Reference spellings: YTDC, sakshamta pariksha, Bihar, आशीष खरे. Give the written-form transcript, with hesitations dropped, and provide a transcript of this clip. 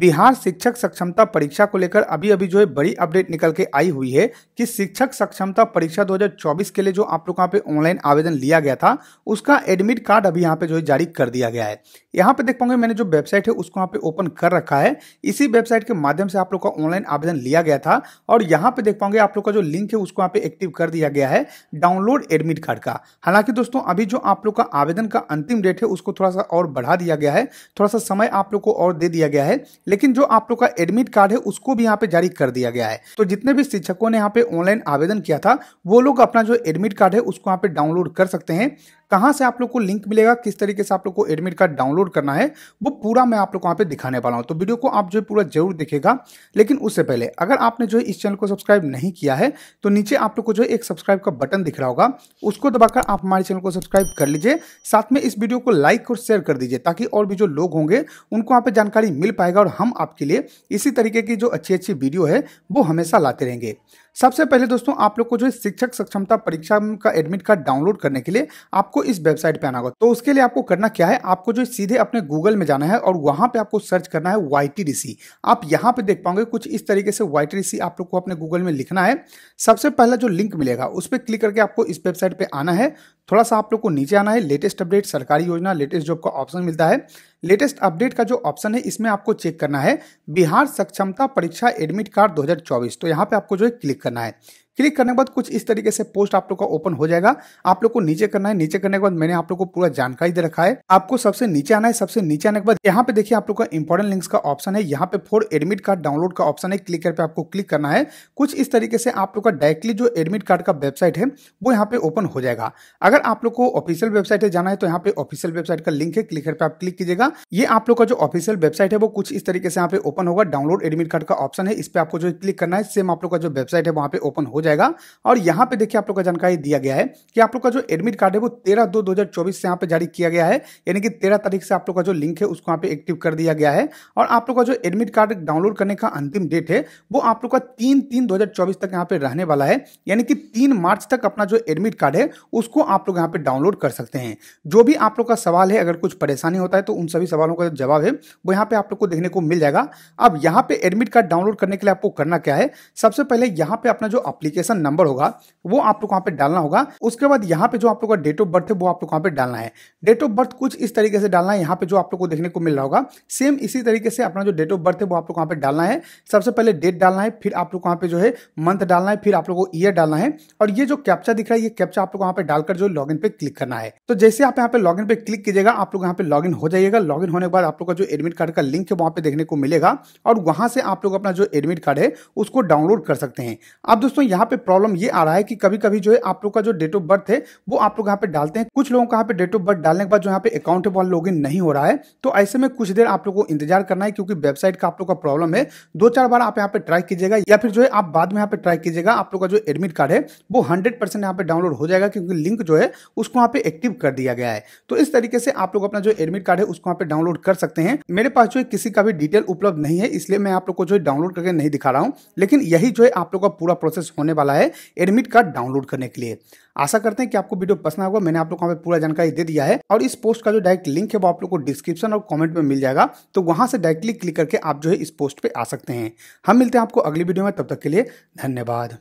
बिहार शिक्षक सक्षमता परीक्षा को लेकर अभी अभी जो है बड़ी अपडेट निकल के आई हुई है कि शिक्षक सक्षमता परीक्षा 2024 के लिए जो आप लोग यहाँ पे ऑनलाइन आवेदन लिया गया था उसका एडमिट कार्ड अभी यहाँ पे जो है जारी कर दिया गया है। यहाँ पे देख पाओगे मैंने जो वेबसाइट है उसको यहाँ पे ओपन कर रखा है। इसी वेबसाइट के माध्यम से आप लोग का ऑनलाइन आवेदन लिया गया था और यहाँ पे देख पाओगे आप लोग का जो लिंक है उसको यहाँ पे एक्टिव कर दिया गया है डाउनलोड एडमिट कार्ड का। हालांकि दोस्तों अभी जो आप लोग का आवेदन का अंतिम डेट है उसको थोड़ा सा और बढ़ा दिया गया है, थोड़ा सा समय आप लोग को और दे दिया गया है, लेकिन जो आप लोग का एडमिट कार्ड है उसको भी यहाँ पे जारी कर दिया गया है। तो जितने भी शिक्षकों ने यहाँ पे ऑनलाइन आवेदन किया था वो लोग अपना जो एडमिट कार्ड है उसको यहाँ पे डाउनलोड कर सकते हैं। कहाँ से आप लोग को लिंक मिलेगा, किस तरीके से आप लोग को एडमिट कार्ड डाउनलोड करना है वो पूरा मैं आप लोग को यहाँ पे दिखाने वाला हूँ, तो वीडियो को आप जो पूरा जरूर देखिएगा। लेकिन उससे पहले अगर आपने जो इस चैनल को सब्सक्राइब नहीं किया है तो नीचे आप लोग को जो एक सब्सक्राइब का बटन दिख रहा होगा उसको दबाकर आप हमारे चैनल को सब्सक्राइब कर लीजिए, साथ में इस वीडियो को लाइक और शेयर कर दीजिए ताकि और भी जो लोग होंगे उनको यहाँ पे जानकारी मिल पाएगा और हम आपके लिए इसी तरीके की जो अच्छी अच्छी वीडियो है वो हमेशा लाते रहेंगे। सबसे पहले दोस्तों आप लोग को जो शिक्षक सक्षमता परीक्षा का एडमिट कार्ड डाउनलोड करने के लिए आपको इस वेबसाइट पे आना होगा। तो उसके लिए आपको करना क्या है, आपको जो सीधे अपने गूगल में जाना है और वहां पे आपको सर्च करना है YTDC। आप यहाँ पे देख पाओगे कुछ इस तरीके से YTDC आप लोग को अपने गूगल में लिखना है। सबसे पहला जो लिंक मिलेगा उस पर क्लिक करके आपको इस वेबसाइट पे आना है। थोड़ा सा आप लोग को नीचे आना है, लेटेस्ट अपडेट, सरकारी योजना, लेटेस्ट जॉब का ऑप्शन मिलता है। लेटेस्ट अपडेट का जो ऑप्शन है इसमें आपको चेक करना है बिहार सक्षमता परीक्षा एडमिट कार्ड 2024, तो यहाँ पे आपको जो है क्लिक करना है। क्लिक करने के बाद कुछ इस तरीके से पोस्ट आप लोग का ओपन हो जाएगा। आप लोग को नीचे करना है, नीचे करने के बाद मैंने आप लोग को पूरा जानकारी दे रखा है। आपको सबसे नीचे आना है, सबसे नीचे आने के बाद यहाँ पे देखिए आप लोग का इंपॉर्टेंट लिंक्स का ऑप्शन है। यहाँ पे फॉर एडमिट कार्ड डाउनलोड का ऑप्शन है, क्लिक करके आपको क्लिक करना है। कुछ इस तरीके से आप लोग का डायरेक्टली जो एडमिट कार्ड का वेबसाइट है वो यहाँ पे ओपन हो जाएगा। अगर आप लोग को ऑफिशियल वेबसाइट है जाना है तो यहाँ पे ऑफिशियल वेबसाइट का लिंक है, क्लिक करके आप क्लिक कीजिएगा। ये आप लोग का जो ऑफिशियल वेबसाइट है वो कुछ इस तरीके से यहाँ पे ओपन होगा। डाउनलोड एडमिट कार्ड का ऑप्शन है, इस पर आपको जो क्लिक करना है। सेम आप लोग का जो वेबसाइट है वहाँ पे ओपन हो जाएगा और यहाँ पे देखिए आप लोग का जानकारी दिया गया है कि आप लोग का जो एडमिट कार्ड है वो 13/2/2024 से यहाँ पे जारी किया गया है, यानी कि 13 तारीख से आप लोग का जो लिंक है उसको यहाँ पे एक्टिव कर दिया गया है। और आप लोग का जो एडमिट कार्ड डाउनलोड करने का अंतिम डेट है वो आप लोग का 3/3/2024 तक यहाँ पे रहने वाला है, यानी कि 3 मार्च तक अपना जो एडमिट कार्ड है उसको आप लोग यहाँ पे डाउनलोड कर सकते हैं। जो भी आप लोग का सवाल है, अगर कुछ परेशानी होता है तो उन सभी सवालों का जवाब है वो यहाँ पे आप लोग को देखने को मिल जाएगा। अब यहाँ पे एडमिट कार्ड डाउनलोड करने के लिए आपको करना क्या है, सबसे पहले यहाँ पे अपना जो एप्लीकेशन नंबर होगा वो आप लोग वहां पे डालना होगा। उसके बाद यहाँ पे जो आप लोग का डेट ऑफ बर्थ है वो आप लोग वहां पे डालना है। डेट ऑफ बर्थ कुछ इस तरीके से डालना है, यहाँ पे जो आप लोग को देखने को मिल रहा होगा। सेम इसी तरीके से अपना जो डेट ऑफ बर्थ है वो आप लोग वहां पे डालना है। सबसे पहले डेट डालना है, फिर आप लोग वहां पे जो है मंथ डालना है, फिर आप लोग को ईयर डालना है। और ये जो कैप्चा दिख रहा है ये कैप्चा आप लोग वहां पे डालकर जो लॉग इन पे क्लिक करना है। तो जैसे आप यहाँ पे लॉग इन पे क्लिक कीजिएगा आप लोग यहाँ पे लॉग इन हो जाइएगा। लॉग इन होने के बाद आप लोग का जो एडमिट कार्ड का लिंक है वहां पे देखने को मिलेगा और वहां से आप लोग अपना जो एडमिट कार्ड है उसको डाउनलोड कर सकते हैं। अब दोस्तों यहाँ पे प्रॉब्लम ये आ रहा है कि कभी कभी जो है आप लोग का जो डेट ऑफ बर्थ है वो आप लोग यहाँ पे डालते हैं, कुछ लोगों का यहाँ पे डेट ऑफ बर्थ डालने के बाद जो यहाँ पे अकाउंट है लॉगिन नहीं हो रहा है। तो ऐसे में कुछ देर आप लोग को इंतजार करना है क्योंकि वेबसाइट का आप लोग का प्रॉब्लम है। 2-4 बार आप यहाँ पे ट्राई कीजिएगा या फिर जो है आप बाद में यहाँ पे ट्राई कीजिएगा। आप लोग का जो एडमिट कार्ड है वो 100% यहाँ पे डाउनलोड हो जाएगा क्योंकि लिंक जो है उसको यहाँ पे एक्टिव कर दिया गया है। तो इस तरीके से आप लोग अपना जो एडमिट कार्ड है उसको यहाँ पे डाउनलोड कर सकते हैं। मेरे पास जो है किसी का भी डिटेल उपलब्ध नहीं है इसलिए मैं आप लोग को जो है डाउनलोड करके नहीं दिखा रहा हूँ, लेकिन यही जो है आप लोग का पूरा प्रोसेस होने वाला है एडमिट कार्ड डाउनलोड करने के लिए। आशा करते हैं कि आपको वीडियो पसंद आएगा। मैंने आप लोग को पूरा जानकारी दे दिया है और इस पोस्ट का जो डायरेक्ट लिंक है वो आप लोग को डिस्क्रिप्शन और कमेंट में मिल जाएगा, तो वहां से डायरेक्टली क्लिक करके आप जो है इस पोस्ट पे आ सकते हैं। हम मिलते हैं आपको अगली वीडियो में, तब तक के लिए धन्यवाद।